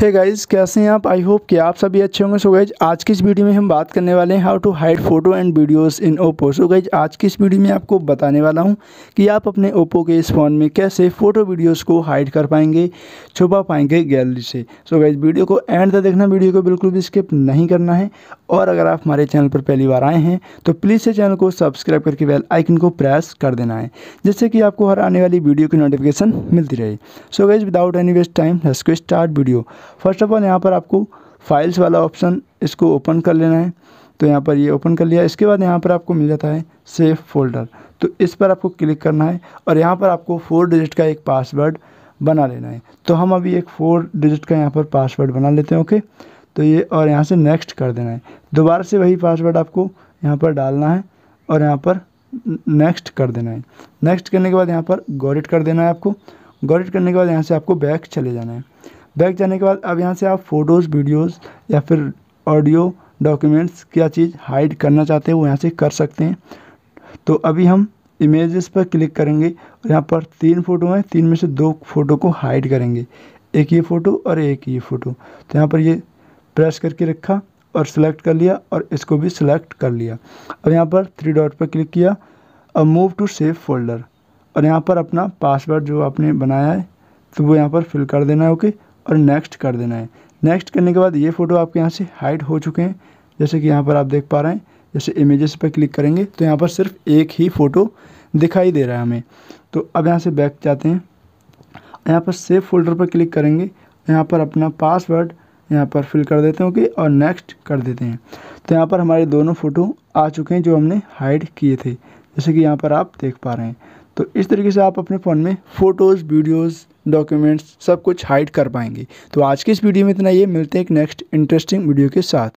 Hey guys, कैसे हैं आप? आई होप कि आप सभी अच्छे होंगे। सो गाइज, आज की इस वीडियो में हम बात करने वाले हैं how to hide photo and videos in Oppo. So guys, आज की इस वीडियो में आपको बताने वाला हूं कि आप अपने ओप्पो के इस फ़ोन में कैसे फ़ोटो वीडियोस को हाइड कर पाएंगे, छुपा पाएंगे गैलरी से। सो गाइज, वीडियो को एंड तक देखना, वीडियो को बिल्कुल भी स्किप नहीं करना है। और अगर आप हमारे चैनल पर पहली बार आए हैं तो प्लीज़ से चैनल को सब्सक्राइब करके बेल आइकन को प्रेस कर देना है, जिससे कि आपको हर आने वाली वीडियो की नोटिफिकेशन मिलती रहे। So guys, without any waste time let's get start video. First of all, यहाँ पर आपको फाइल्स वाला ऑप्शन इसको ओपन कर लेना है। तो यहाँ पर ये ओपन कर लिया। इसके बाद यहाँ पर आपको मिल जाता है सेव फोल्डर, तो इस पर आपको क्लिक करना है और यहाँ पर आपको 4 डिजिट का एक पासवर्ड बना लेना है। तो हम अभी एक 4 डिजिट का यहाँ पर पासवर्ड बना लेते हैं। ओके, तो ये और यहाँ से नेक्स्ट कर देना है। दोबारा से वही पासवर्ड आपको यहाँ पर डालना है और यहाँ पर नेक्स्ट कर देना है। नेक्स्ट करने के बाद यहाँ पर गॉट इट कर देना है आपको। गॉट इट करने के बाद यहाँ से आपको बैक चले जाना है। बैक जाने के बाद अब यहाँ से आप फ़ोटोज़, वीडियोस या फिर ऑडियो डॉक्यूमेंट्स क्या चीज़ हाइड करना चाहते हैं वो यहाँ से कर सकते हैं। तो अभी हम इमेजेस पर क्लिक करेंगे और यहाँ पर 3 फ़ोटो हैं। 3 में से 2 फ़ोटो को हाइड करेंगे, एक ये फ़ोटो और एक ये फ़ोटो। तो यहाँ पर ये प्रेस करके रखा और सिलेक्ट कर लिया और इसको भी सिलेक्ट कर लिया। अब यहाँ पर 3 डॉट पर क्लिक किया और मूव टू सेव फोल्डर और यहाँ पर अपना पासवर्ड जो आपने बनाया है तो वो यहाँ पर फिल कर देना है। ओके, और नेक्स्ट कर देना है। नेक्स्ट करने के बाद ये फ़ोटो आपके यहाँ से हाइड हो चुके हैं, जैसे कि यहाँ पर आप देख पा रहे हैं। जैसे इमेजेस पर क्लिक करेंगे तो यहाँ पर सिर्फ एक ही फ़ोटो दिखाई दे रहा है हमें। तो अब यहाँ से बैक जाते हैं, यहाँ पर सेव फोल्डर पर क्लिक करेंगे, यहाँ पर अपना पासवर्ड यहाँ पर फिल कर देते हैं। ओके, और नेक्स्ट कर देते हैं। तो यहाँ पर हमारे दोनों फ़ोटो आ चुके हैं जो हमने हाइड किए थे, जैसे कि यहाँ पर आप देख पा रहे हैं। तो इस तरीके से आप अपने फ़ोन में फ़ोटोज़, वीडियोज़, डॉक्यूमेंट्स सब कुछ हाइड कर पाएंगे। तो आज की इस वीडियो में इतना ही है। मिलते हैं एक नेक्स्ट इंटरेस्टिंग वीडियो के साथ।